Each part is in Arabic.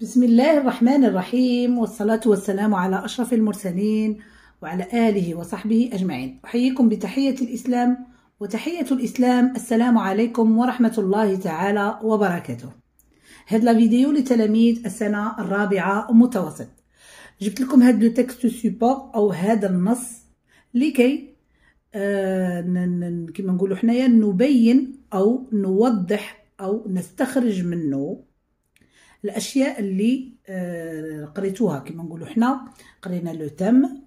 بسم الله الرحمن الرحيم، والصلاة والسلام على أشرف المرسلين وعلى آله وصحبه أجمعين. أحييكم بتحية الإسلام، وتحية الإسلام السلام عليكم ورحمة الله تعالى وبركاته. هاد لا فيديو لتلاميذ السنة الرابعة متوسط. جبت لكم هاد لو تكست سوبور أو هذا النص لكي كما نقولوا حنايا نبين أو نوضح أو نستخرج منه الاشياء اللي قريتوها. كما نقولوا حنا قرينا لو تام،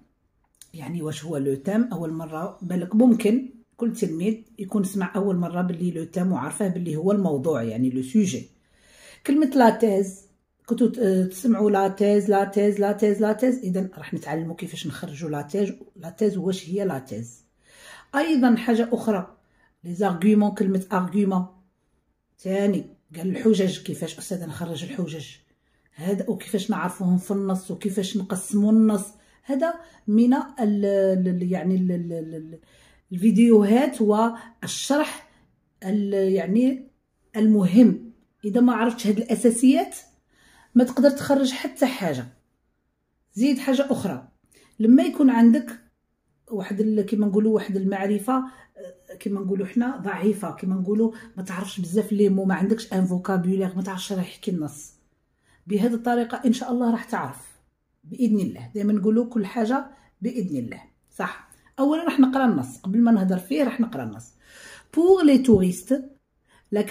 يعني واش هو لو تام اول مره. بالك ممكن كل تلميذ يكون سمع اول مره باللي لو تام وعرفه باللي هو الموضوع، يعني لو سوجي. كلمه لا تيز كنتو تسمعوا لا تيز لا تيز لا تيز لا تيز، اذا راح نتعلموا كيفاش نخرجوا لا تيز. لا تيز واش هي لا تيز؟ ايضا حاجه اخرى لي زارغومون، كلمه ارغومون ثاني، قال الحجج. كيفاش أستاذ نخرج الحجج هذا، وكيفاش نعرفوهم في النص، وكيفاش نقسموا النص هذا من يعني الفيديوهات والشرح يعني المهم. إذا ما عرفتش هاد الأساسيات ما تقدر تخرج حتى حاجة. زيد حاجة أخرى، لما يكون عندك واحد كيما نقولوا واحد المعرفة كما نقولوا حنا ضعيفه، كما نقولوا ما تعرفش بزاف لي مو، ما عندكش ان فوكابولير، ما تعرفش راه يحكي النص، بهذه الطريقه ان شاء الله راح تعرف باذن الله. دائما نقولوا كل حاجه باذن الله، صح؟ اولا راح نقرا النص قبل ما نهضر فيه. راح نقرا النص. pour les touristes, la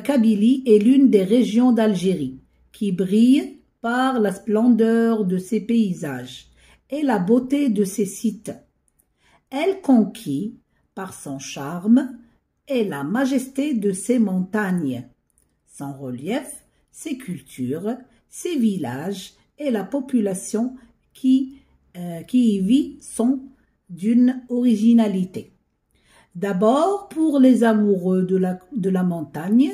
Kabylie est l'une des régions d'Algérie qui brille par la splendeur de ses paysages et la beauté de ses sites. Elle conquit par son charme et la majesté de ses montagnes, son relief, ses cultures, ses villages et la population qui y vit sont d'une originalité. D'abord, pour les amoureux de la montagne,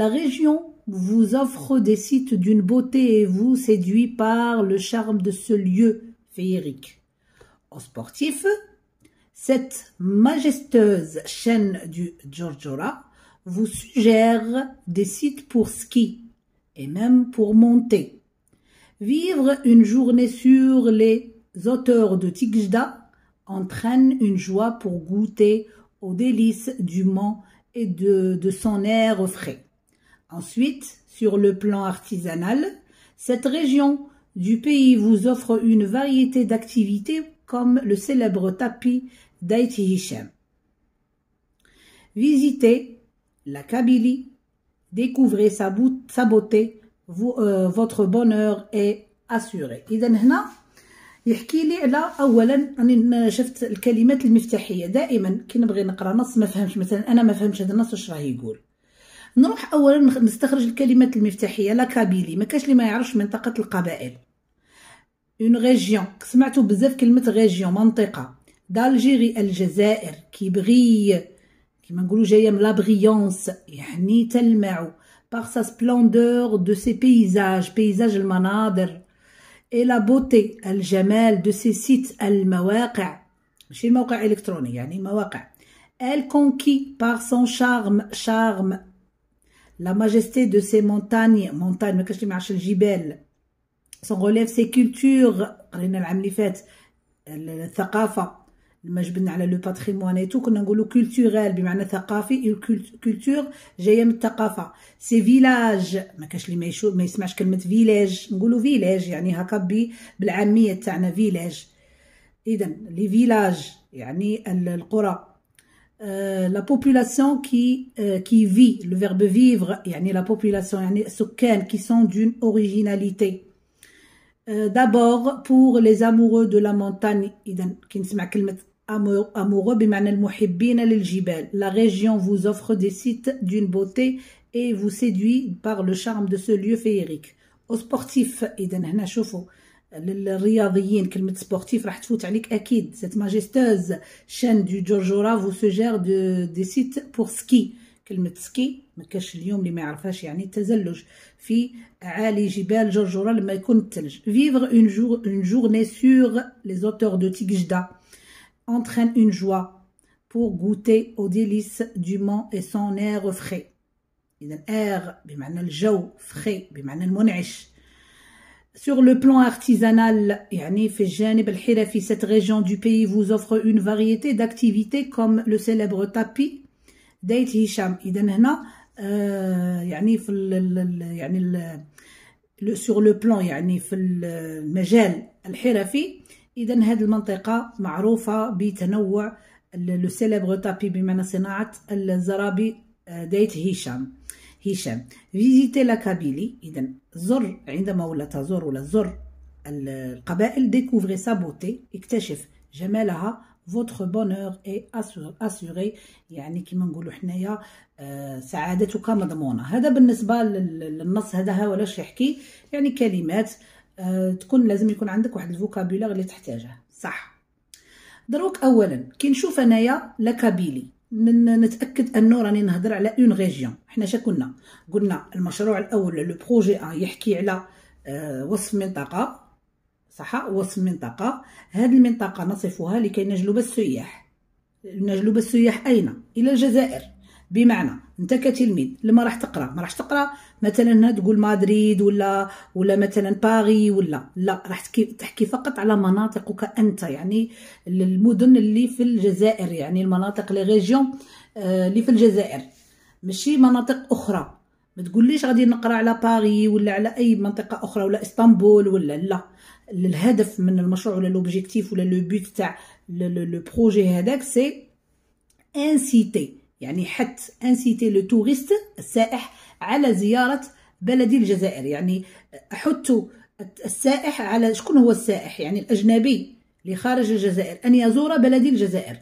la région vous offre des sites d'une beauté et vous séduit par le charme de ce lieu féerique. Aux sportifs, cette majestueuse chaîne du Djurdjura vous suggère des sites pour ski et même pour monter. Vivre une journée sur les hauteurs de Tikjda entraîne une joie pour goûter aux délices du mont et de son air frais. Ensuite, sur le plan artisanal, cette région du pays vous offre une variété d'activités comme le célèbre tapis d'Aït Hicham. Visitez la Kabylie, découvrez sa beauté, votre bonheur est assuré. إذا هنا يحكي لي على أولا أنا شفت الكلمات المفتاحية. دائما كي نبغي نقرأ نص ما فهمش، مثلا أنا ما فهمش هذا النص واش راه يقول، نروح أولا نستخرج الكلمات المفتاحية. لا كابيلي، ما كاش اللي ما يعرفش منطقة القبائل. اون ريجيون، سمعتوا بزاف كلمة ريجيون منطقة. دالجيري الجزائر، كيبغي كيما نقولوا جايه من لا بريونس، يعني تلمع باغ سا سبلوندور دو سي بيزاج، بيزاج المناظر، اي لا بوتي الجمال، دو سي سيت المواقع، ماشي موقع الكتروني يعني مواقع. ال كونكي باغ سون شارم، شارم لا ماجيستي دو سي مونتاني، مونتان ما كاش اللي ما يعرفش الجبال. سون غوليف سي كولتور، قرينا العام اللي فات الثقافه لما جبنا على لو باتريمون ايتو، كنا نقولوا كولتورال بمعنى ثقافي. كولتور جايه من الثقافه. سي فيلاج، ما كاش اللي ما يسمعش كلمه فيلاج، نقولوا فيلاج يعني هكا بالعاميه تاعنا فيلاج. اذا لي فيلاج يعني القرى. لا بوبولاسيون كي في، لو فيرب فيفر يعني لا بوبولاسيون يعني السكان كي سون دون اوريجيناليتي. دابور بور لي زامورو دو لا مونتاني، اذا كي نسمع كلمه amoureux بمعنى المحبين للجبال. la région vous offre des sites d'une beauté et vous séduit par le charme de ce lieu féerique. aux sportifs، اذا هنا شوفوا للرياضيين كلمه sportif راح تفوت عليك اكيد. cette majestueuse chaîne du Djurdjura vous suggère des sites pour ski. كلمه سكي ما كاش اليوم اللي ما يعرفهاش، يعني التزلج في اعالي جبال جرجره لما يكون الثلج. vivre une journée sur les hauteurs de Tikjda entraîne une joie pour goûter aux délices du mont et son air frais. اذا air بمعنى الجو، frais بمعنى المنعش. Sur le plan artisanal, cette région du pays vous offre une variété d'activités comme le célèbre tapis d'Aït Hicham. Sur le plan المجال الحرفي إذن هذه المنطقة معروفة بتنوع le célèbre tapis بمعنى صناعة الزرابي دايت هشام. Visitez la Kabylie. إذن زر عندما ولا تزور ولا زر القبائل, découvrez sa beauté, اكتشف جمالها. Votre bonheur est assuré, كما نقولوا حنايا سعادتك مضمونة. هذا بالنسبة للنص. هذا هوالاش يحكي كلمات تكون لازم يكون عندك واحد الفوكابولار اللي تحتاجه صح. دروك اولا كي نشوف انايا لا كابيلي نتاكد انه راني نهضر على اون ريجيون. حنا شكنا قلنا المشروع الاول لو بروجي ا يحكي على وصف منطقة صح. وصف منطقة, هذه المنطقة نصفها لكي نجلب السياح. نجلب السياح أين؟ إلى الجزائر. بمعنى أنت كتلميذ لما راح تقرأ, ما راح تقرأ مثلا تقول مدريد ولا مثلا باغي ولا لا, راح تحكي فقط على مناطقك أنت, المدن اللي في الجزائر, المناطق لي ريجيون اللي في الجزائر, ماشي مناطق أخرى. ما تقوليش غادي نقرا على باري ولا على اي منطقه اخرى ولا اسطنبول ولا لا. الهدف من المشروع ولا لوبجيكتيف ولا لو بوت تاع لو بروجي هذاك سي انسيتي, حتى انسيتي لو توريست السائح على زياره بلدي الجزائر. احث السائح على شكون هو السائح, الاجنبي اللي خارج الجزائر ان يزور بلدي الجزائر.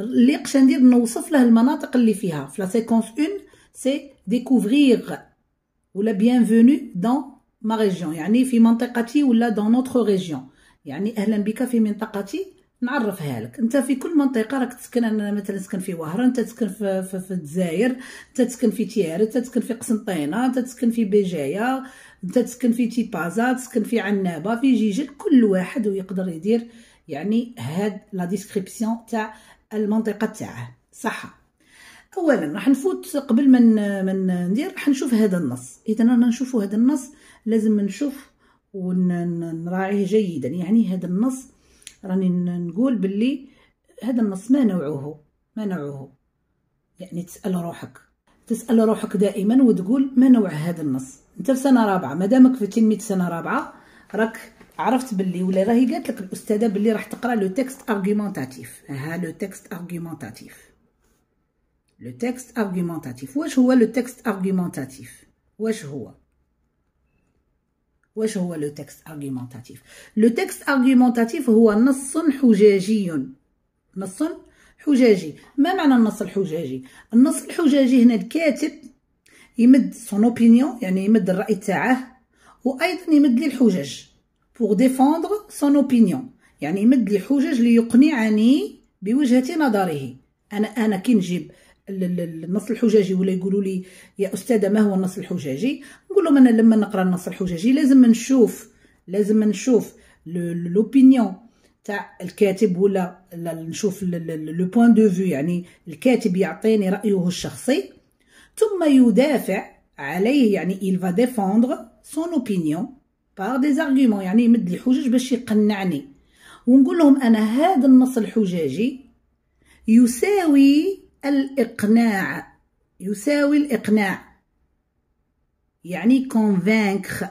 اللي قش ندير نوصف له المناطق اللي فيها في لا سيكونس 1 سي découvrir ou la bienvenue dans ma région, في منطقتي ولا dans notre région, اهلا بك في منطقتي. نعرفها لك انت في كل منطقه راك تسكن. انا مثلا تسكن في وهران, انت تسكن في الجزائر, انت تسكن في تيار, انت تسكن في قسنطينه, انت تسكن في بجايه, انت تسكن في تيبازا, تسكن في عنابه, في جيجل. كل واحد ويقدر يدير هاد لا ديسكريبسيون تاع المنطقه تاعه صح. اولا راح نفوت قبل ما ندير راح نشوف هذا النص. اذا انا نشوفوا هذا النص لازم نشوف ونراعيه جيدا. هذا النص راني نقول باللي هذا النص ما نوعه. تسال روحك دائما وتقول ما نوع هذا النص. انت في سنه رابعه, مادامك في تلميذ سنه رابعه راك عرفت باللي ولا راهي قالت لك الاستاذه باللي راح تقرا لو تيكست ارغيمونتاتيف. لو تيكست ارغيمونتاتيف. لو تكست ارغيمونتاتيف, واش هو لو تكست ارغيمونتاتيف؟ واش هو لو تكست ارغيمونتاتيف؟ لو تكست ارغيمونتاتيف هو نص حجاجي. ما معنى النص الحجاجي؟ النص الحجاجي هنا الكاتب يمد سون اوبينيون, يمد الراي تاعه, وايضا يمد لي الحجج بور ديفوندر سون اوبينيون, يمد لي حجج ليقنعني بوجهة نظره. انا كي نجيب النص الحجاجي ولا يقولوا لي يا استاذه ما هو النص الحجاجي, نقول لهم انا لما نقرا النص الحجاجي لازم نشوف لوبينيون تاع الكاتب ولا نشوف لو بوين دو فيو, الكاتب يعطيني رايه الشخصي ثم يدافع عليه, il va défendre son opinion par des arguments, يمد لي حجج باش يقنعني. ونقول لهم انا هذا النص الحجاجي يساوي الإقناع, convaincre.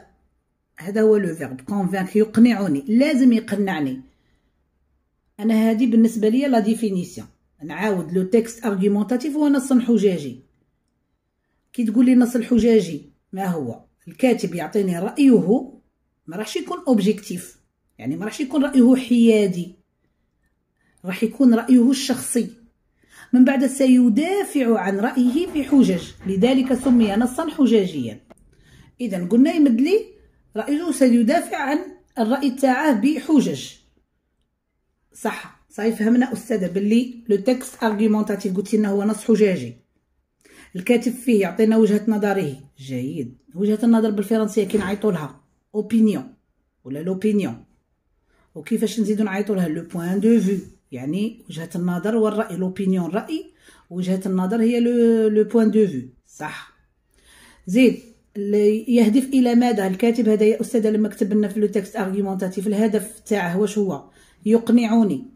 هذا هو لو فيرب convaincre, يقنعني, لازم يقنعني. أنا هذه بالنسبة لي لا ديفينيسيون. نعاود لو تكست أرغيمونتاتيف هو نص حجاجي. كي تقول لي نص الحجاجي ما هو؟ الكاتب يعطيني رأيه, ما راحش يكون أوبجيكتيف, ما راحش يكون رأيه حيادي, راح يكون رأيه الشخصي. من بعد سيدافع عن رأيه بحجج, لذلك سمي نصا حجاجيا. إذا قلنا يمد لي رأيه, سيدافع عن الرأي تاعه بحجج صح. صافي فهمنا أستاذة باللي لو تكست أرغيمونتاتيف قلت لنا هو نص حجاجي, الكاتب فيه يعطينا وجهة نظره. جيد, وجهة النظر بالفرنسية كي نعيطو لها اوبينيون ولا لوبينيون, وكيفاش نزيدو نعيطو لها لو بوين دو فيو, وجهة النظر والرأي. لوبينيون رأي, وجهة النظر هي لو بوين دو فيو صح. زيد يهدف الى ماذا الكاتب هذا يا استاذه لما كتب لنا في لو تيكست ارغيومونتاتيف؟ الهدف تاعه واش هو؟ يقنعوني،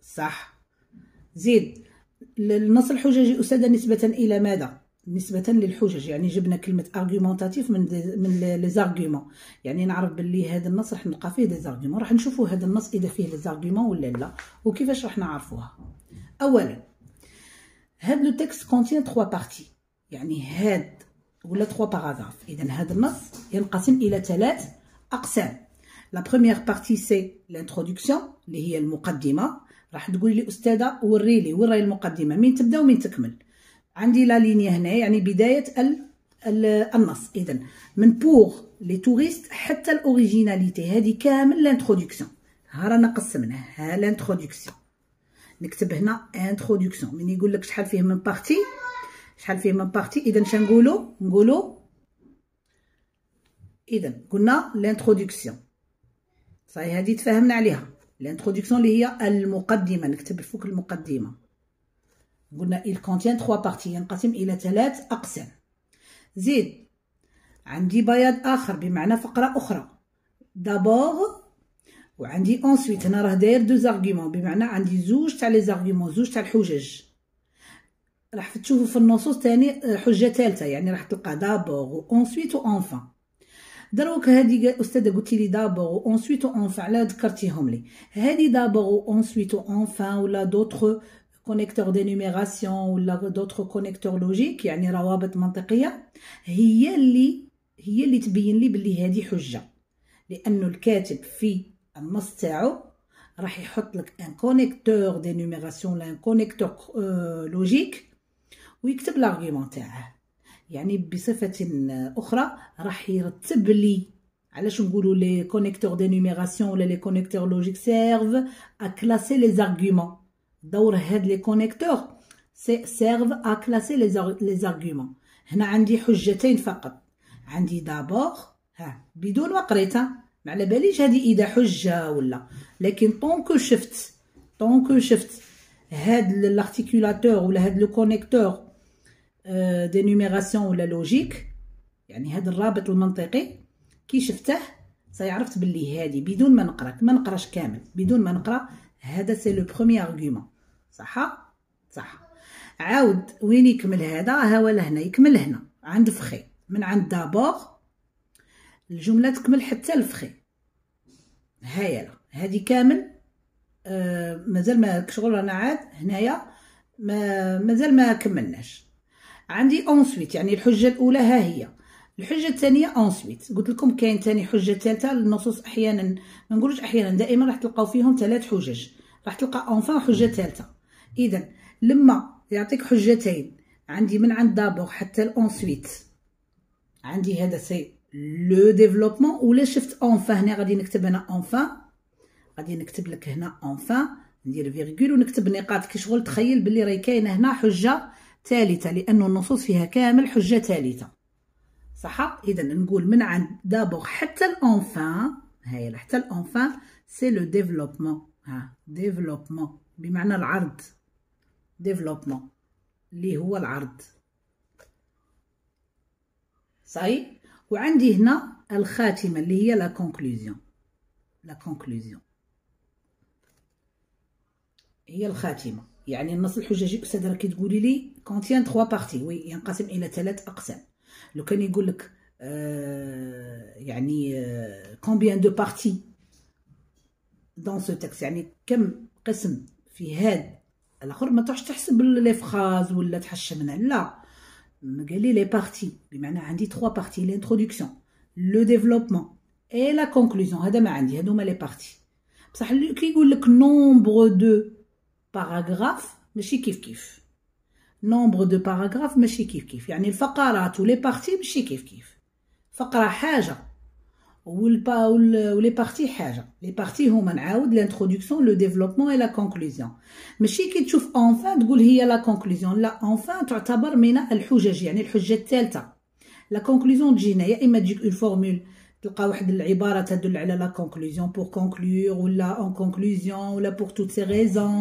صح. زيد النص الحججي استاذه نسبه الى ماذا؟ نسبه للحجج، يعني جبنا كلمه ارغيومونتاتيف من لي زارغيومون، يعني نعرف باللي هذا النص راح نلقى فيه لي زارغيومون. راح نشوفوا هذا النص اذا فيه لي زارغيومون ولا لا، وكيفاش راح نعرفوها. اولا هاد لو تيكست كونتين 3 بارتي، يعني هاد ولا 3 باراغراف. اذا هذا النص ينقسم الى 3 اقسام. لا بروميير بارتي سي لانترودكسيون اللي هي المقدمه. راح تقولي لي استاذه وريلي وراي المقدمه، مين تبدا ومين تكمل. عندي لا لينيا هنا يعني بدايه النص. اذا من بوغ لي توريست حتى الاوريجيناليتي، هذه كامل لانترودكسيون. ها رانا قسمناه، ها لانترودكسيون. نكتب هنا انترودكسيون، من يقول لك شحال فيه من بارتي، شحال فيه من بارتي. اذا اش نقولوا؟ نقولوا اذا قلنا لانترودكسيون، صاي هذه تفاهمنا عليها. لانترودكسيون اللي هي المقدمه، نكتب فوق المقدمه. قلنا il contient 3 parties، ينقسم الى 3 اقسام. زيد عندي بياض اخر بمعنى فقره اخرى، دابور وعندي ensuite. هنا راه داير دو زارغيومون، بمعنى عندي زوج تاع لي زارغيومون، زوج تاع الحجج. راح تشوفوا في النصوص ثاني حجه ثالثه، يعني راح تلقى دابور وانسويت وانفان. دروك هذه استاذه قلتي لي دابور وانسويت وانفان، علاه ذكرتيهم لي؟ هذه دابور وانسويت وانفان ولا دوطخ كونيكتور دينوميراسيون ولا دوطخ كونيكتور لوجيك، يعني روابط منطقيه، هي اللي تبين لي بلي هذه حجه، لانه الكاتب في النص تاعو راح يحط لك ان كونيكتور دينوميراسيون ولا ان كونيكتور لوجيك ويكتب لارغيومون تاعه. يعني بصفه اخرى راح يرتب لي، علاش نقولوا لي كونيكتور دينوميراسيون ولا لي كونيكتور لوجيك سيرف ا كلاسي لي زارغيومون. دور هاد لي كونيكتور سيرف ا كلاسي لي زارغيومون. هنا عندي حجتين فقط، عندي دابور ها بدون ما قريتها، ما على باليش هذه اذا حجه ولا، لكن طونكو شفت هاد الارتيكولاتور ولا هاد لو كونيكتور دينوميراسيون ولا لوجيك، يعني هاد الرابط المنطقي كي شفته سيعرفت باللي هادي بدون ما نقراش كامل، بدون ما نقرا. هذا سي لو بروميير ارغيومون، صح صح. عاود وين يكمل هذا؟ ها ولا هنا يكمل، هنا عند فخي. من عند دابور الجمله تكمل حتى لفخي. هايله هادي كامل. مازال ما شغل، رانا عاد هنايا مازال ما كملناش. عندي اونسويت يعني الحجه الاولى، ها هي الحجه الثانيه اونسويت. قلت لكم كاين ثاني حجه ثالثه. النصوص احيانا ما نقولوش احيانا، دائما راح تلقاو فيهم 3 حجج، راح تلقى اونفان حجه ثالثه. اذا لما يعطيك حجتين، عندي من عند دابور حتى الاونسويت، عندي هذا سي لو ديفلوبمون. ولا شفت اونفان هنا غادي نكتب هنا اونفان، غادي نكتب لك هنا اونفان، ندير فيرغول ونكتب نقاط كي شغل. تخيل باللي راهي كاينه هنا حجه ثالثه، لانه النصوص فيها كامل حجه ثالثه، صح. اذا نقول من عند دابور حتى الانفان، هاي حتى الانفان سي لو ديفلوبمون. ها ديفلوبمون بمعنى العرض، ديفلوبمون اللي هو العرض، صحيح. وعندي هنا الخاتمه اللي هي لا كونكلوزيون، لا كونكلوزيون هي الخاتمه. يعني النص الحججي استاذ راكي تقولي لي كونتين 3 بارتي، وي ينقسم الى 3 اقسام. لو كان يقول لك يعني كومبيان دو بارتي دون سو تكست، يعني كم قسم في هاد الاخر، ما تروحش تحسب لي فراز ولا تحشمنا، لا. قال لي لي بارتي بمعنى عندي 3 بارتي، لانترودكسيون لو ديفلوبمون اي لا كونكلوزيون. هذا ما عندي، هادو هما لي بارتي. بصح كي يقول لك نومبر دو باراغراف ماشي كيف كيف، نومبر دو باراغراف ماشي كيف كيف، يعني الفقرات ولي بارتي ماشي كيف كيف. فقره حاجه ولي بارتي حاجه. لي بارتي هما نعاود لانترودكسيون لو ديفلوبمون اي لا كونكلوزيون. ماشي كي تشوف اونفان تقول هي لا كونكلوزيون، لا. اونفان تعتبر من الحجج، يعني الحجه الثالثه. لا كونكلوزيون تجينا يا اما تجيك اون فورمول تلقى واحد العباره تدل على لا كونكلوزيون، بور كونكلور ولا اون كونكلوزيون ولا بور توت سي ريزون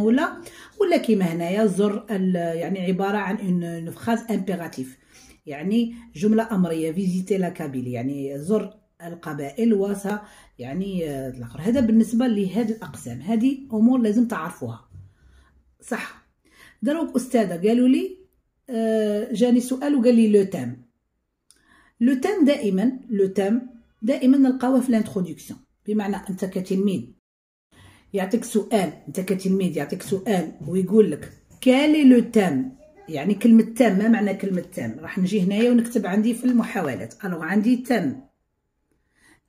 ولا كيما هنايا زر يعني عباره عن اون فراز امبيراتيف. يعني جملة أمرية فيزيتي لا كابيلي يعني زر القبائل وسا يعني الآخر. هذا بالنسبة لهاد الأقسام، هذه أمور لازم تعرفوها صح. دروك أستاذة قالوا لي جاني سؤال وقال لي لو تام. لو تام دائما نلقاوه في الانتروديكسيون، بمعنى أنت كتلميذ يعطيك سؤال، أنت كتلميذ يعطيك سؤال ويقول لك كالي لو تام، يعني كلمة تام. ما معنى كلمة تام؟ راح نجي هنايا ونكتب عندي في المحاولات، ألوغ عندي تام.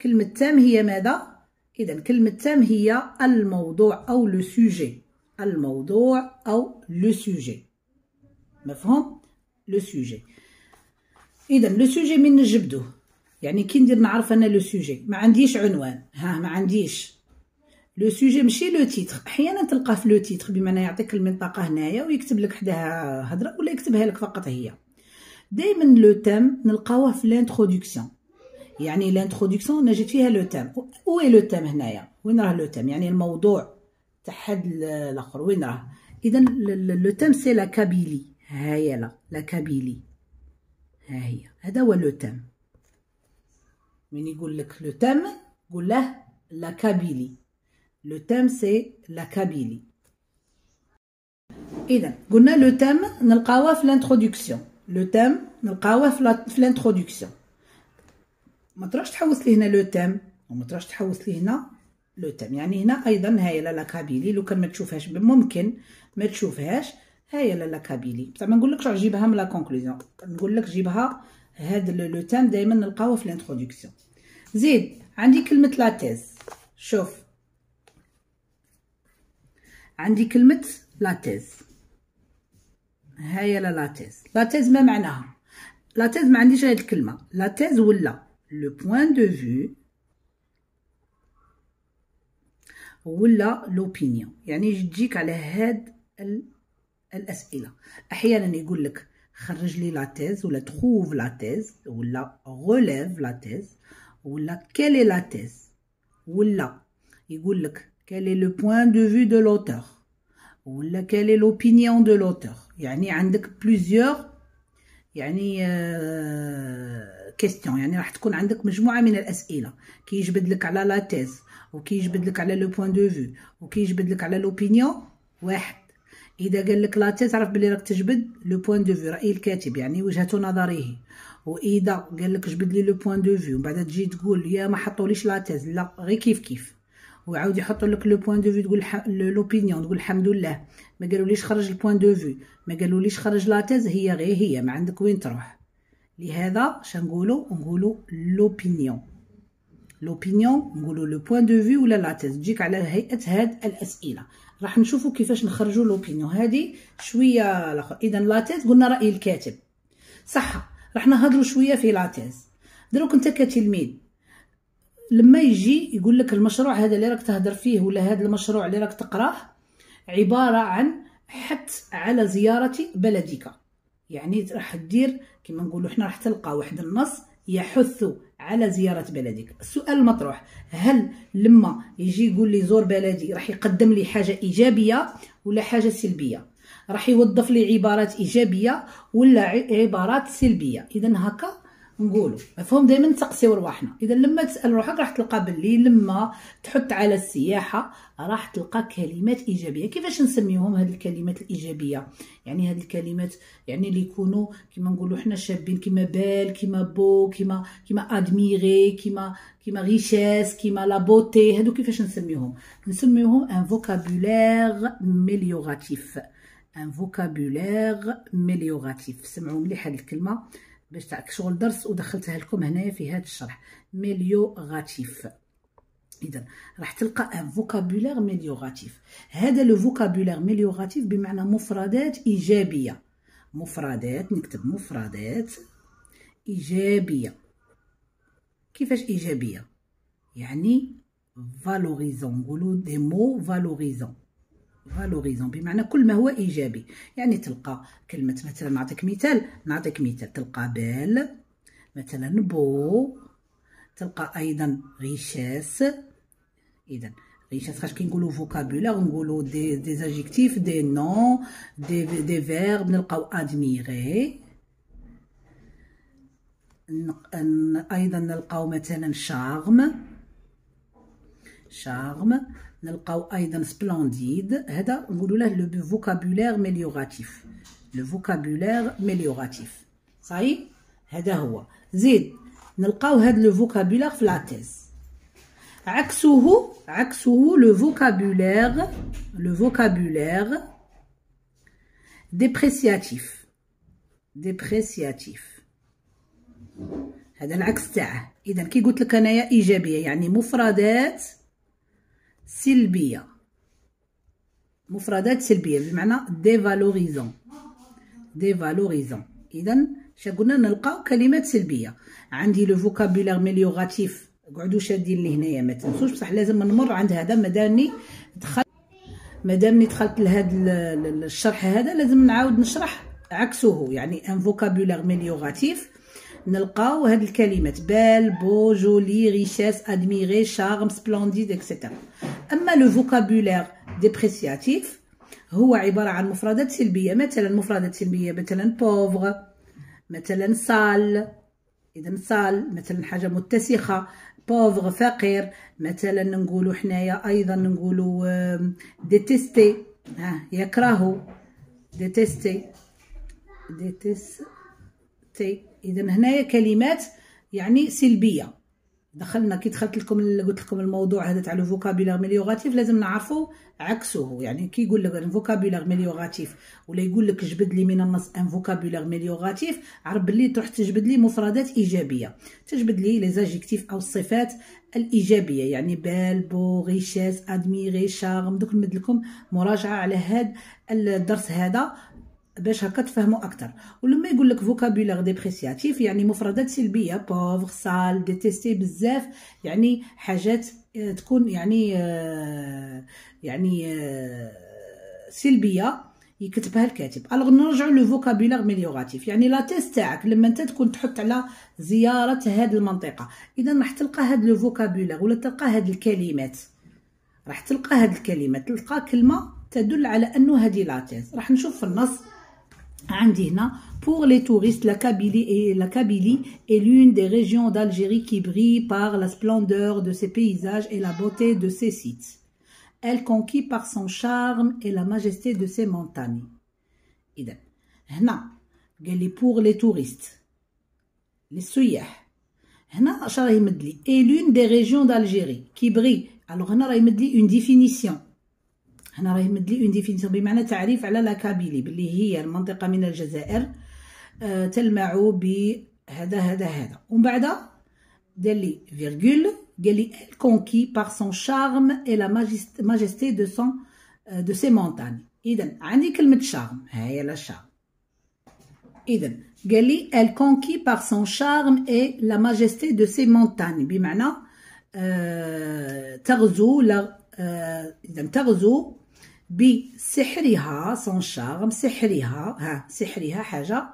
كلمة تام هي ماذا؟ إذا كلمة تام هي الموضوع أو لو سوجي، الموضوع أو لو سوجي، مفهوم؟ لو سوجي. إذا لو سوجي من نجبدوه، يعني كي ندير نعرف أنا لو سوجي، ما عنديش عنوان، ها ما عنديش. لو سوجي ماشي لو تيتر، أحيانا تلقاه في لو تيتر، بمعنى يعطيك المنطقة هنايا ويكتب لك حداها هضرة ولا يكتبها لك فقط هي. دايما لو تام نلقاوه في الانتروديكسيون، يعني الانتروديكسيون أنا جيت فيها لو تام. وين لو تام هنايا؟ وين راه لو تام؟ يعني الموضوع تاع حد الآخر وين راه؟ إذا لو تام سي لا كابيلي، ها هي لا كابيلي، ها هي. هذا هو لو تام. من يقول لك لو تام قول له لا كابيلي. لو تام سي لا كابيلي. إذا قلنا لو تام نلقاوه في الانتروديكسيون، لو تام نلقاوه في الانتروديكسيون. ما تروحش تحوس لي هنا لو تام وما تروحش تحوس لي هنا لو تام، يعني هنا أيضا هاي لا كابيلي. لو كان ما تشوفهاش ممكن ما تشوفهاش، هاي لا كابيلي، بصح ما نقولكش راح جيبها من لا كونكلوزيون، نقول لك جيبها. هاد لو تام دائما نلقاوه في الانتروديكسيون. زيد عندي كلمة لا تيز، شوف عندي كلمة لا تيز، هاي لا تيز. لا تيز ما معناها؟ لا تيز ما عنديش هاد الكلمة، لا تيز ولا لو بوين دو فيو ولا لوبينيون، يعني تجيك على هاد الأسئلة. أحيانا يقول لك خرج لي لا تيز ولا تخوف لا تيز ولا غوليف لا تيز ولا كالي لا تيز، ولا يقول لك كالي لو بوين دو فيو دو لوتور ولا كالي لوبينيون دو لوتور. يعني عندك بليزيور يعني كيستيون، يعني راح تكون عندك مجموعه من الاسئله. كيجبد لك على لا تيز وكيجبد لك على لو بوين دو فيو وكيجبد لك على لوبينيون واحد. اذا قال لك لا تيز عرف بلي راك تجبد لو بوين دو فيو، راي الكاتب يعني وجهه نظره. واذا قال لك جبد لي لو بوين دو فيو، بعد تجي تقول يا ما حطوليش لا تيز، لا غير كيف كيف. وعاود يحطوا لك لو بوين دو فيو تقول لوبينيون، تقول الحمد لله ما قالوليش خرج البوين دو فيو، ما قالوليش خرج لا تيز، هي غير هي ما عندك وين تروح. لهذا شنقولوا؟ نقولوا لوبينيون. لوبينيون نقولوا لو بوين دو فيو ولا لا تيز، تجيك على هيئه هاد الاسئله. راح نشوفوا كيفاش نخرجوا لوبينيون هذه شويه الاخر. اذا لا تيز قلنا راي الكاتب صح، راح نهضروا شويه في لا تيز. دروك انت كتلميذ لما يجي يقول لك المشروع هذا اللي راك تهضر فيه ولا هذا المشروع اللي راك تقراه عباره عن حث على زياره بلدك، يعني راح دير كما نقولوا حنا راح تلقى واحد النص يحث على زياره بلدك. السؤال المطروح، هل لما يجي يقول لي زور بلدي راح يقدم لي حاجه ايجابيه ولا حاجه سلبيه؟ راح يوظف لي عبارات ايجابيه ولا عبارات سلبيه؟ اذا هكا نقولوا مفهوم. دائما نسقسيو رواحنا. اذا لما تسال روحك راح تلقى باللي لما تحط على السياحه راح تلقى كلمات ايجابيه. كيفاش نسميوهم هاد الكلمات الايجابيه؟ يعني هاد الكلمات يعني اللي يكونوا كما نقولوا حنا شابين، كما بال، كما بو، كما ادميري، كما ريشيس، كما لا بوتي. هادو كيفاش نسميوهم؟ نسميوهم ان فوكابولير ميليوراتيف، ان فوكابولير ميليوراتيف. سمعوا مليح هاد الكلمه باش تاع شغل درس ودخلتها لكم هنايا في هذا الشرح، ميليوراتيف. اذا راح تلقى ان فوكابولير ميليوراتيف. هذا لو فوكابولير ميليوراتيف بمعنى مفردات ايجابيه، مفردات نكتب مفردات ايجابيه. كيفاش ايجابيه؟ يعني فالوريزون، نقولوا دي مو فالوريزون. فالوريزون بمعنى كل ما هو ايجابي، يعني تلقى كلمه مثلا نعطيك مثال تلقى بال، مثلا بو، تلقى ايضا ريشاس. اذا ريشاس خاطر كي نقولوا فوكابولير نقولوا دي زاجيكتيف، دي نون، دي فيرب، نلقاو ادميري، أيضا نلقاو مثلا شارم، نلقاو أيضا سبلانديد. هذا نقولوا له لو فوكابولير مليوراتيف، لو فوكابولير مليوراتيف، صحيح؟ هذا هو. زيد نلقاو هذا لو فوكابولير في لاتيز. عكسه لو فوكابولير ديبريسياتيف، هذا العكس تاعه. اذا كي قلت لك انايا ايجابيه يعني مفردات سلبيه بمعنى ديفالوريزون. اذا شا قلنا نلقاو كلمات سلبيه. عندي لو فوكابولير مليوراتيف، قعدوا شادين لي هنايا ما تنسوش، بصح لازم نمر عند هذا. مادامني دخلت لهذا الشرح هذا لازم نعاود نشرح عكسه. يعني ان فوكابولير مليوراتيف نلقاو هاد الكلمات بال، بو، جولي، ريشيس، ادميري، شارم، سبلانديد، اكسيتيرا. اما لو فوكابولير ديبريسياتيف هو عباره عن مفردات سلبيه، مثلا مفردات سلبيه مثلا بوفر، مثلا سال، اذا سال مثلا حاجه متسخه، بوفر فقير. مثلا نقولوا حنايا ايضا نقولوا ديتيستي، يكرهوا، ديتيستي. اذا هنايا كلمات يعني سلبيه دخلنا. كي دخلت لكم قلت لكم الموضوع هذا تاع لو فوكابولير مليوراتيف لازم نعرفوا عكسه. يعني كي يقول لك ان فوكابولير مليوراتيف ولا يقول لك جبد لي من النص ان فوكابولير مليوراتيف، عرف بلي تروح تجبد لي مفردات ايجابيه، تجبد لي لي زادجيكتيف او الصفات الايجابيه، يعني بال، بو، غيشاس، ادميري، شارم. دوك نمد لكم مراجعه على هذا الدرس هذا باش هكا تفهموا اكثر. ولما يقول لك فوكابولير ديبريسياتيف يعني مفردات سلبيه، بوفر، سال، ديتيستي بزاف، يعني حاجات تكون يعني سلبيه يكتبها الكاتب. الوغ نرجعوا لو فوكابولير مليوراتيف، يعني لا تيز تاعك لما انت تكون تحط على زياره هذه المنطقه، اذا راح تلقى هذا لو فوكابولير ولا تلقى هذه الكلمات، راح تلقى هذه الكلمات، تلقى كلمه تدل على انه هذه لا تيز. راح نشوف في النص عندي هنا pour les touristes la Kabylie est l'une des régions d'Algérie qui brille par la splendeur de ses paysages et la beauté de ses sites. Elle conquit par son charme et la majesté de ses montagnes. إذا هنا قال لي pour les touristes للسياح، هنا شراه يمد لي est l'une des régions d'Algérie qui brille. alors هنا راه يمد لي une définition، هنا راه يمد لي اون ديفينيسيون بمعنى تعريف على لا كابيلي باللي هي المنطقه من الجزائر تلمع بهذا. ومن بعد دار لي فيرغول، قال لي كونكي بار سون شارم اي لا ماجيستي دو سون دو سي مونتاني. اذا عندي كلمه شارم، ها هي لا شارم. اذا قال لي ال كونكي بار سون شارم اي لا ماجيستي دو سي مونتاني، بمعنى تغزو، اذا تغزو بسحرها، سون شارم سحرها، سحرها حاجه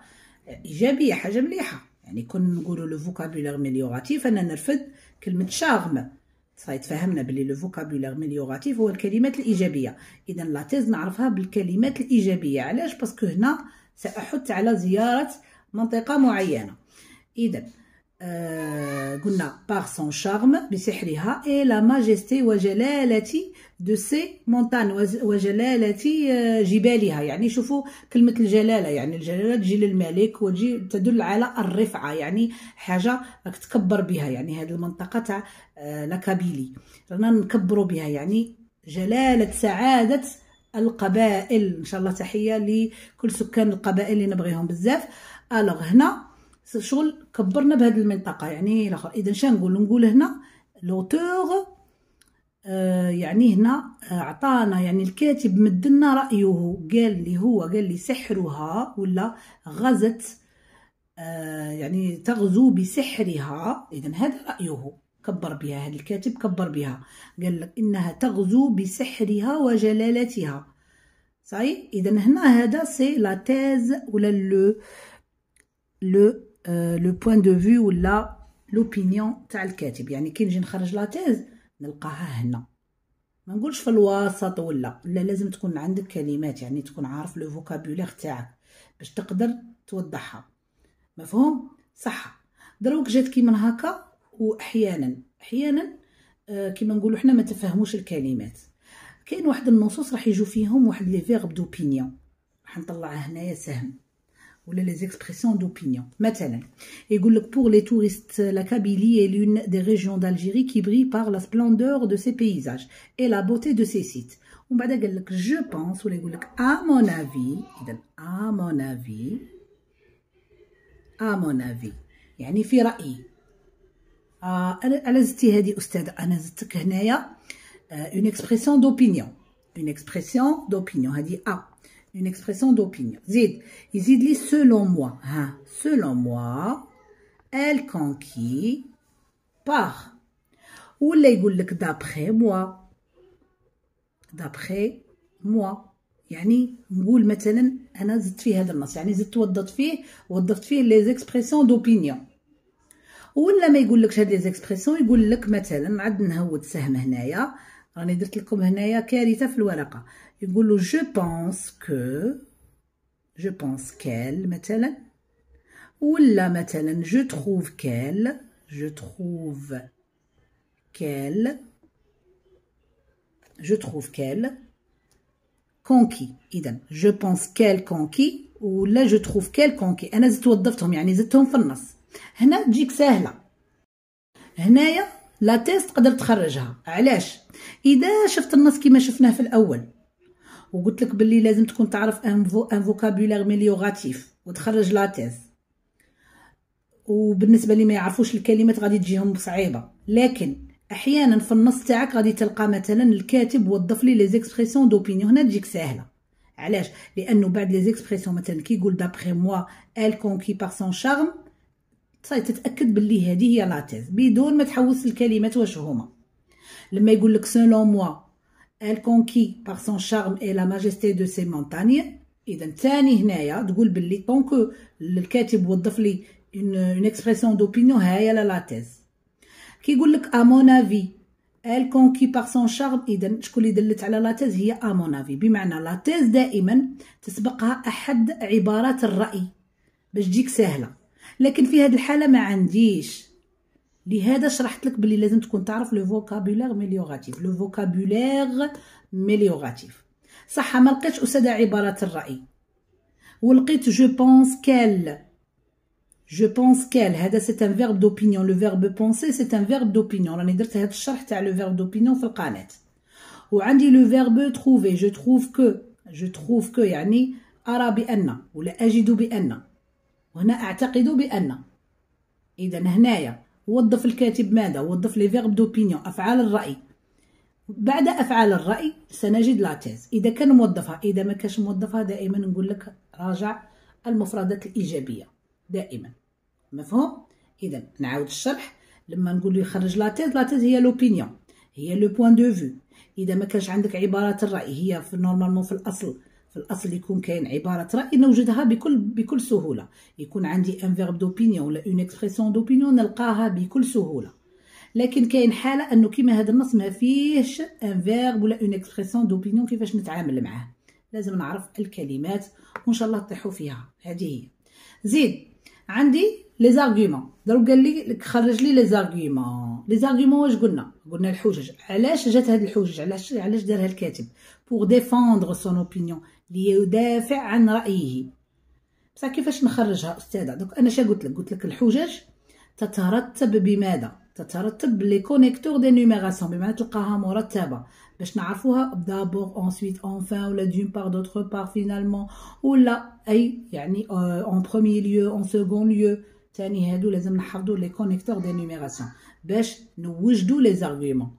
ايجابيه، حاجه مليحه. يعني كون نقولوا لو فوكابولير مليوراتيف انا نرفد كلمه شارم، صافي تفهمنا بلي لو فوكابولير مليوراتيف هو الكلمات الايجابيه. اذا لا تيز نعرفها بالكلمات الايجابيه، علاش؟ باسكو هنا ساحث على زياره منطقه معينه. اذا قلنا par son charme بسحرها et la majesté وجلالة de ses montagnes وجلالة جبالها. يعني شوفوا كلمة الجلالة، يعني الجلالة تجي للملك وتجي تدل على الرفعة، يعني حاجة راك تكبر بها. يعني هذه المنطقة تاع لا كابيلي رانا نكبروا بها، يعني جلالة سعادة القبائل. إن شاء الله تحية لكل سكان القبائل اللي نبغيهم بزاف. ألوغ هنا شغل كبرنا بهذه المنطقه، يعني الاخر. اذا شنو نقول هنا لوتور، يعني هنا عطانا، يعني الكاتب مدلنا رايه، قال لي سحرها ولا غزت، يعني تغزو بسحرها. اذا هذا رايه، كبر بها، هذا الكاتب كبر بها، قال لك انها تغزو بسحرها وجلالتها، صحيح؟ اذا هنا هذا سي لا تيز ولا لو بوين دو في ولا لوبينيون تاع الكاتب. يعني كي نجي نخرج لا تيز نلقاها هنا، ما نقولش في الوسط ولا لازم تكون عندك كلمات، يعني تكون عارف لو فوكابولير تاعك باش تقدر توضحها، مفهوم؟ صح. دروك جات كي من هكا. واحيانا كيما نقولوا حنا ما تفهموش الكلمات. كاين واحد النصوص راح يجوا فيهم واحد لي فيرب دوبينيون، راح نطلعها هنايا سهم، ولا لي زيكسبريسيون دوبينيون. مثلا يقول لك pour les touristes la Kabylie est l'une des régions d'Algérie qui brille par la splendeur de ses paysages et la beauté de ses sites. ومن بعد قال لك je pense ولا يقول لك à mon avis. اذا à mon avis، à mon avis يعني في رايي. انا زدتي هذه استاذ، انا زدتك هنايا une expression d'opinion. Une expression d'opinion. Elle dit ah. Une expression d'opinion. Zid. Zid lit selon moi. Hein. Selon moi, elle conquit par. Ou les goulek d'après moi. D'après moi. يعني نقول مثلا أنا زدت فيه هذا النص، يعني زدت وضفت فيه les expressions d'opinion. ولا ما يقولكش هاد les expressions، يقول لك مثلا عاد نهود سهم هنايا. راني درت لكم هنايا كارثه في الورقه. يقولوا جو بونس كو، جو بونس كال مثلا، ولا مثلا جو تروف كال، جو تروف كال، جو تروف كال كونكي. اذا جو بونس كال كونكي ولا جو تروف كال كونكي، انا زدت وظفتهم يعني زدتهم في النص. هنا تجيك سهله هنايا لا تيست، قدرت تخرجها. علاش؟ اذا شفت النص كما شفناه في الاول، وقلت لك باللي لازم تكون تعرف ان فوكابولير ميليوراتيف وتخرج لا تيست. وبالنسبه اللي ما يعرفوش الكلمات غادي تجيهم صعيبه، لكن احيانا في النص تاعك غادي تلقى مثلا الكاتب وظف لي لي زيكسبريسيون دوبينيون، هنا تجيك سهله. علاش؟ لانه بعد لي زيكسبريسيون مثلا كي يقول دابخي موا ال كونكي بار سون شارم، صاي تتاكد باللي هذه هي لاتيز بدون ما تحوس الكلمات واش هما. لما يقول لك سولون موا ال كونكي بار سون شارم اي لا ماجيستي دو سي مونتاني، اذا ثاني هنايا تقول باللي طونكو الكاتب وظف لي اون اكسبريسيون دوبينيون هاي لا لاتيز. كي يقول لك ا مون افي ال كونكي بار سون شارم، اذا شكون اللي دلت على لاتيز؟ هي ا مون افي. بمعنى لاتيز دائما تسبقها احد عبارات الراي باش تجيك سهله، لكن في هذه الحاله ما عنديش. لهذا شرحت لك بلي لازم تكون تعرف لو فوكابولير ميليوراتيف. لو فوكابولير ميليوراتيف صح. ما لقيتش اسد عبارات الراي، ولقيت جو بونس كال. جو بونس كال هذا سي ان فيرب دوبينيون. لو فيرب بونسي سي ان فيرب دوبينيون. راني درت هذا الشرح تاع لو فيرب دوبينيون في القناه. وعندي لو فيرب تروفي. جو تروف كو، جو تروف كو يعني ارى بان ولا اجد بان، وهنا اعتقد بان. اذا هنايا وظف الكاتب ماذا؟ وظف لي فيرب دوبينيون، افعال الراي. بعد افعال الراي سنجد لاتيز اذا كان موظفها. اذا ما كانش موظفها دائما نقول لك راجع المفردات الايجابيه دائما. مفهوم؟ اذا نعاود الشرح. لما نقول له يخرج لاتيز، لاتيز هي لوبينيون، هي لو بوين دو فيو. اذا ما كانش عندك عبارات الراي، هي في نورمالمون في الاصل يكون كاين عباره راي نوجدها بكل سهوله. يكون عندي ان فيرب دوبينيون ولا اون اكسبريسيون دوبينيون نلقاها بكل سهوله. لكن كاين حاله انه كيما هذا النص ما فيهش ان فيرب ولا اون اكسبريسيون دوبينيون، كيفاش نتعامل معاه؟ لازم نعرف الكلمات وان شاء الله نطيحوا فيها. هذه هي. زيد عندي لي زارغيومون. دروك قال لي خرج لي لي زارغيومون. لي زارغيومون واش قلنا الحجج. علاش جات هذه الحجج؟ علاش دارها الكاتب؟ بور ديفوندر سون اوبينيون، ليدافع عن رايه. بصح كيفاش نخرجها استاذه؟ دوك انا شا قلت لك؟ قلت لك الحجج تترتب بماذا؟ تترتب بلي كونيكتور دي نيميراسيون، بمعنى تلقاها مرتبه باش نعرفوها. دابور، انسويت، انفان، ولا دون بار، دوتر بار، فينالمون، ولا اي يعني اون بروميي ليو، اون سكون ليو. ثاني هادو لازم نحفظو لي كونيكتور دي نيميراسيون باش نوجدو لي زارغيومون.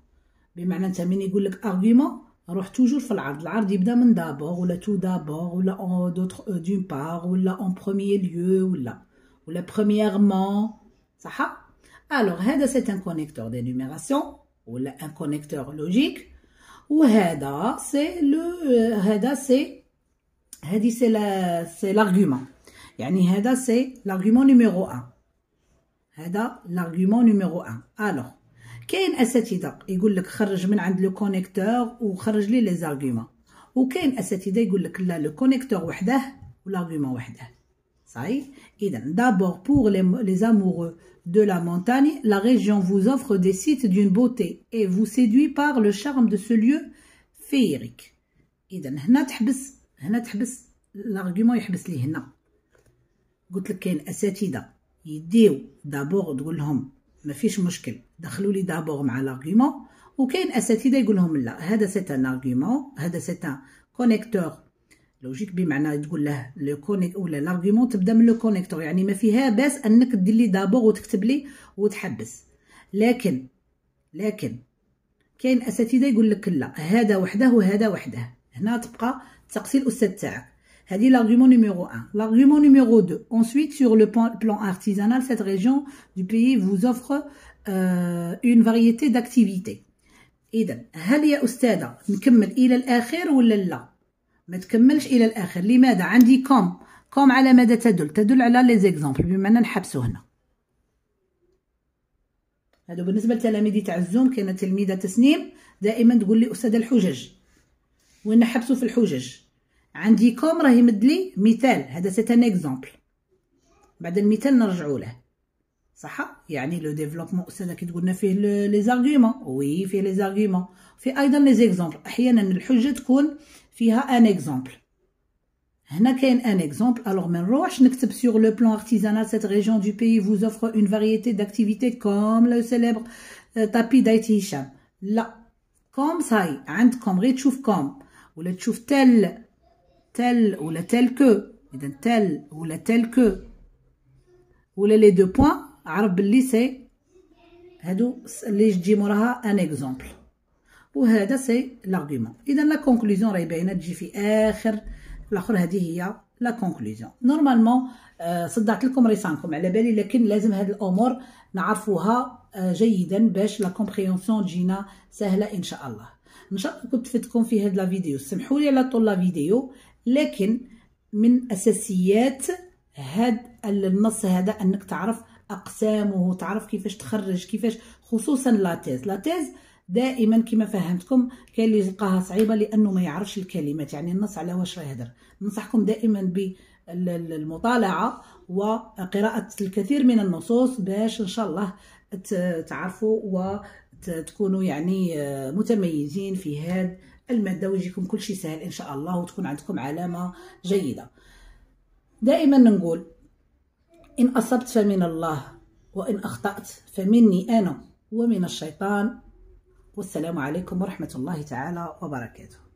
بمعنى انت من يقول لك ارغيومون روح توجور في العرض. العرض يبدا من دابور ولا تو دابور ولا اون دوتر دون بار ولا اون بروميي ليو ولا برومييرمون، صح؟ الوغ هذا سي ان كونيكتور دي نيميراسيون ولا ان كونيكتور لوجيك. وهذا سي لو، هذا سي، هذه سي لارغيومون، يعني هذا سي لارغيومون نيميرو 1. هذا لارغيومون نيميرو 1. الوغ كاين اساتذه يقول لك خرج من عند لو كونيكتور وخرج لي لي زارغيومون، وكاين اساتذه يقول لك لا، لو كونيكتور وحده والارغيومون وحده. صحيح. إذا d'abord pour les amoureux de la montagne, la région vous offre des sites d'une beauté et vous séduit par le charme de ce lieu féerique. إذا هنا تحبس l'argument يحبس لي هنا. قلت لك كاين أساتذة يديو d'abord تقول لهم ما فيش مشكل دخلوا لي d'abord مع l'argument, وكاين أساتذة يقول لهم لا هذا c'est un argument, هذا c'est un connecteur. لوجيك بمعنى تقول له لو كونيك ولا لارغيومون تبدا من لو كونيكتور، يعني ما فيها باس انك دير لي دابور وتكتب لي وتحبس. لكن كاين اساتذه يقول لك لا هذا وحده وهذا وحده. هنا تبقى تقصي الاستاذ تاعك. هذه لارغيومون نيميرو 1. لارغيومون نيميرو 2. Ensuite sur le plan artisanal, cette région du pays vous offre une variété d'activités. اذا هل يا استاذه نكمل الى الاخير ولا لا؟ ما تكملش الى الاخر. لماذا؟ عندي كوم على ماذا تدل على لي زيكزامبل، بمعنى نحبسو هنا. هادو بالنسبه لتلاميذ تاع الزوم. كاينه تلميذه تسنيم دائما تقول لي استاذ الحجج ونحبسو في الحجج. عندي كوم راهي مدلي مثال، هذا سيت ان اكزامبل، بعد المثال نرجعو له صح. يعني لو ديفلوبمون استاذه كي تقولنا فيه لي زارغيومون، وي فيه لي زارغيومون، فيه ايضا لي زيكزامبل. احيانا الحجه تكون فيها ان اكزامبل. هنا كاين ان اكزامبل. الوغ ما نروحش نكتب sur le plan artisanal, cette région du pays vous offre une variété d'activités comme le célèbre tapis d'Aït Hicham. لا كوم صاي عندكم غير تشوف كوم ولا تشوف تل ولا تل كو. اذا تل ولا تل كو ولا لي دو بوين عرف بلي سي هادو اللي تجي موراها ان اكزامبل، وهذا سي لارغيومون. اذا لا كونكلوزيون راهي باينه تجي في الاخر. هذه هي لا كونكلوزيون. نورمالمون صدعت لكم رسانكم على بالي، لكن لازم هاد الامور نعرفوها جيدا باش لا كومبريونسيون تجينا سهله ان شاء الله. ان شاء الله فدتكم في هاد لا فيديو. سمحوا لي على طول لا فيديو، لكن من اساسيات هاد النص هذا انك تعرف اقسامه، تعرف كيفاش تخرج، كيفاش خصوصا لا تيز دائما كما فهمتكم كاين اللي يلقاها صعيبه لانه ما يعرفش الكلمات، يعني النص على واش راه يهضر. ننصحكم دائما بالمطالعه وقراءه الكثير من النصوص باش ان شاء الله تعرفوا وتكونوا يعني متميزين في هذا الماده ويجيكم كل شيء سهل ان شاء الله وتكون عندكم علامه جيده. دائما نقول إن أصبت فمن الله وإن أخطأت فمني أنا ومن الشيطان. والسلام عليكم ورحمة الله تعالى وبركاته.